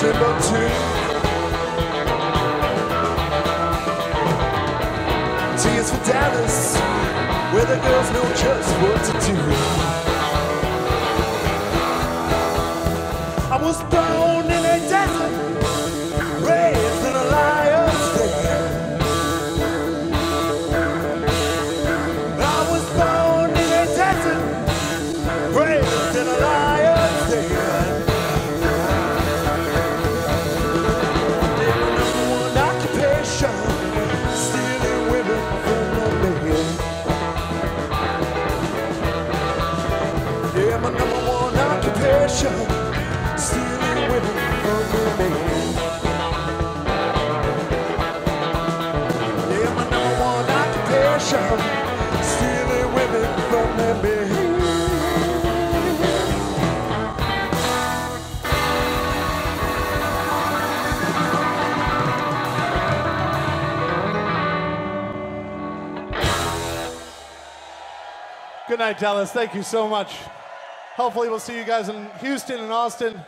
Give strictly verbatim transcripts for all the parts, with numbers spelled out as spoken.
did not too. T is for Dallas, where the girls know just what to do. I was born in a desert, raised in a lion's den. I was born in a desert, raised in a lion's den. My number one occupation, stealing women from the men. Yeah, my number one occupation, stealing women from the men. Good night, Dallas. Thank you so much. Hopefully we'll see you guys in Houston and Austin.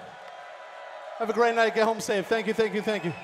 Have a great night. Get home safe. Thank you, thank you, thank you.